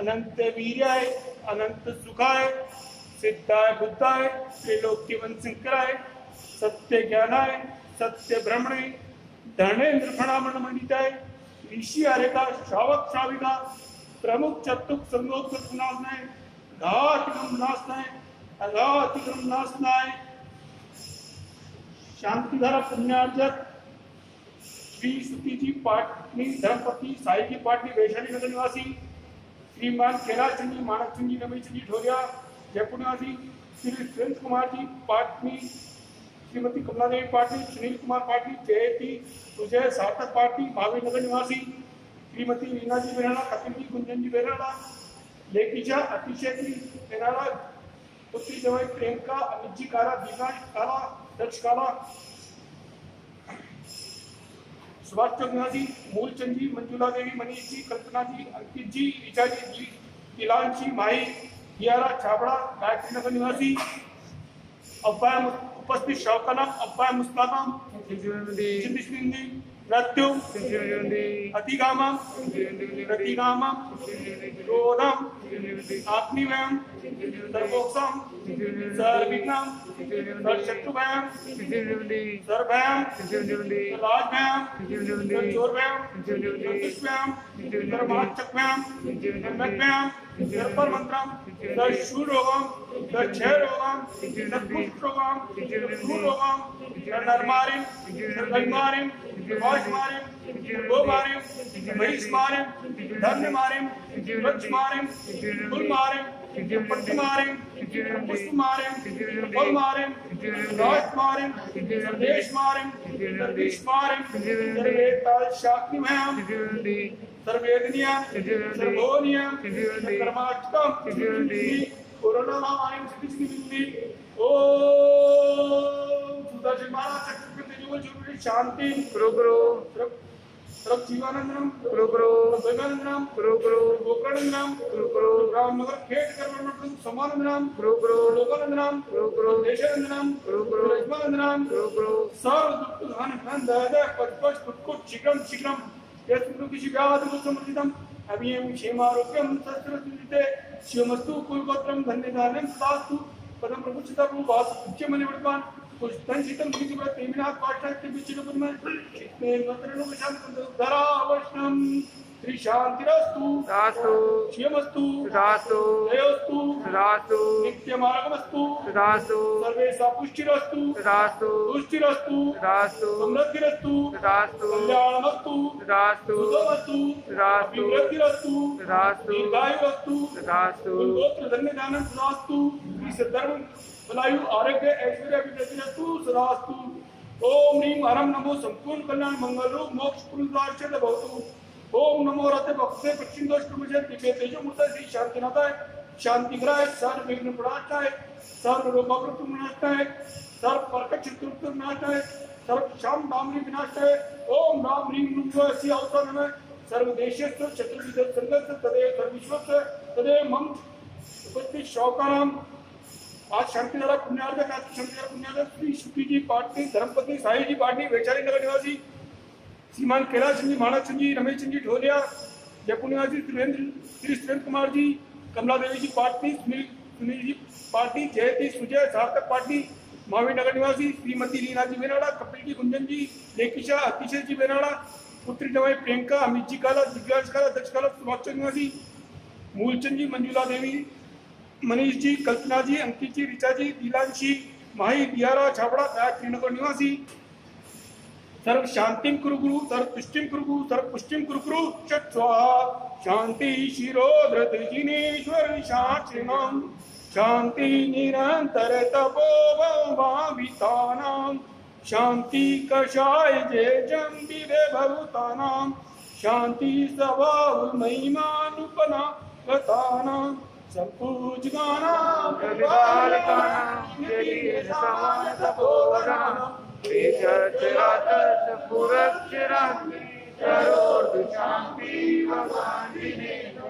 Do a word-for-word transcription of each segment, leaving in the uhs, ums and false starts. अनंत वीर्याय अनंत सुखाय सिद्धाय बुद्धाय त्रिलोक्यवन शंकराय सत्य ज्ञानाय सत्य ब्रह्मणे धर्णेन्द्र फणामण मणिताय ऋषि आर्यका श्रावक श्राविका प्रमुख चतुक संगोक नासनाय घाटिकम नासनाय अघाटिकम नासनाय शांतिधारा पुण्यार्जक श्री सुती जी पाटनी धर्मपति साई जी पाटनी वैशाली नगर निवासी श्रीमान कैलाश चंद जी मानक चंद जी रमेश जी ढोलिया जयपुर निवासी श्री सुरेंद्र कुमार जी पाटनी श्रीमती कमला देवी पाटनी सुनील कुमार पाटनी जयती सुजय सार्थक पाटनी महावीर नगर निवासी श्रीमती रीना जी बेराड़ा कपिल जी गुंजन जी बेराड़ा लेखिजा अतिशय जी बेराड़ा पुत्री जवाई प्रियंका अमित जी कारा दीना कारा दक्ष कारा सुभाष चौधना जी मूलचंद जी मंजुला देवी मनीष जी कल्पना जी अंकित जी ऋचा जी तिलांशी माई हियारा छाबड़ा गायत्री नगर निवासी अब्बाय उपस्थित शौकाना अब्बाय मुस्ताना चिंतिस्मिन्दी रत्यु अतिगामा प्रतिगामा रोधम आत्मीवयम सर्वोक्षम सर्विघ्नम सर्वशत्रुभयम सर्वभयम लाजभयम सर्वचोरभयम सर्वदुष्टभयम सर्वमाचकभयम सर्वज्ञभयम सर्वमंत्रम सर्वशूरोगम सर्वक्षयरोगम सर्वपुष्टरोगम सर्वभूरोगम सर्वनरमारिम सर्वगणमारिम वाज मारिम गो मारिम महिष मारिम धन्य मारिम वृक्ष मारिम कुल मारिम पट्ट मारिम पुष्प मारिम फल मारिम राज मारिम संदेश मारिम सर्वेश मारिम सर्वेताल शाक्ति भयम सर्वेदनियम सर्वोनियम कर्माष्टकम कोरोना मारिम सिद्धि ओम सुधा जी महाराज शांति प्रोग्रो प्रभ जीवानंदम प्रोग्रो भगवानंदम प्रोग्रो गोकर्णंदम प्रोग्रो रामनगर खेत कर्मणम समानंदम प्रोग्रो लोकानंदम प्रोग्रो देशानंदम प्रोग्रो रजमानंदम प्रोग्रो सर्व दुख हन हन दादा पटपट कुटकुट चिकम चिकम यत्नु किसी व्याध को समर्थितम अभियम क्षेमा आरोग्यम तत्र सुदिते शिवमस्तु कुलपत्रम धन्यदानं सास्तु परम प्रभुचिता प्रभु वासुच्य मने वडपान पुष्टन सीतम विचित्र तेमिनाथ पाठक के विचित्र पुनः चित्ते नतरनु शांत धरा अवश्यम श्री शांतिरस्तु दासो शिवमस्तु दासो जयोस्तु दासो नित्य मार्गमस्तु दासो सर्वे सापुष्टिरस्तु दासो पुष्टिरस्तु दासो समृद्धिरस्तु दासो कल्याणमस्तु दासो सुखमस्तु दासो विमुक्तिरस्तु दासो दीर्घायुरस्तु दासो गोत्र धन्यदानं दासो इस धर्म भलायु आरोग्य ऐश्वर्य अभिवृद्धिरस्तु सदास्तु ओम ह्रीम हरम नमो संपूर्ण कल्याण मंगल रूप मोक्ष पुरुषार्थ भवतु ओम नमो रते भक्ते पश्चिम दोष प्रमुचे दिव्य तेजो मूर्त श्री शांतिनाथाय शांतिग्राय सर्व विघ्न प्रदाताय सर्व रोगप्रत विनाशाय सर्व परक चतुर्थ विनाशाय सर्व शाम दामनी विनाशाय ओम राम ह्रीम नमो श्री अवतार नमः सर्व देशेश्वर चतुर्विध संगत तदेव सर्विश्वस्य तदेव मम उपस्थित शौकानाम आज शांति धारा पुण्यार्जक आज शांतिधारा पुण्यार्जक श्री सुती जी पाटनी धर्मपति साई जी पाटनी वैशाली नगर निवासी श्रीमान कैलाश चंद जी मानक चंद जी रमेश चंद जी ढोलिया जयपुर निवासी सुरेंद्र श्री सुरेंद्र कुमार जी कमला देवी जी पाटनी सुनील सुनील जी पाटनी जयती सुजय सार्थक पाटनी महावीर नगर निवासी श्रीमती रीना जी बेराड़ा कपिल जी गुंजन जी लेखिशा अतिशय जी बेराड़ा पुत्री जवाई प्रियंका अमित जी काला दिव्यांश काला दक्ष काला सुभाष चंद निवासी मूलचंद जी मंजुला देवी मनीष जी कल्पना जी अंकित जी ऋचा जी दिलांशी माही दियारा छाबड़ा गायत्री नगर निवासी सर्व शांतिम कुरु गुरु सर्व तुष्टिम कुरु गुरु सर्व पुष्टिम कुरु गुरु चत स्वाहा शांति शिरोधृत जिनेश्वर शास्त्रिणाम शांति निरंतर तपोभवाभितानाम शांति कषाय जय जम्बिरे भवतानाम शांति स्वभाव महिमानुपना गतानाम संपूजगानां प्रबालकानां जयेशानां तपोवरानां वेचर्चरातस्य पुरक्षरान्ति करोतु शान्तिं वान्दिनेतु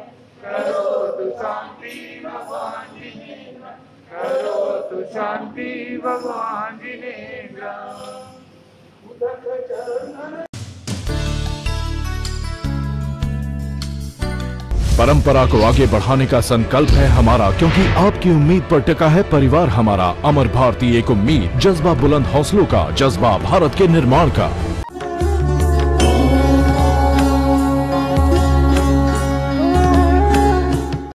करोतु शान्तिं वान्दिनेतु करोतु शान्तिं वान्दिनेतु उदकचरणं। परंपरा को आगे बढ़ाने का संकल्प है हमारा, क्योंकि आपकी उम्मीद पर टिका है परिवार हमारा। अमर भारती एक उम्मीद, जज्बा बुलंद हौसलों का, जज्बा भारत के निर्माण का।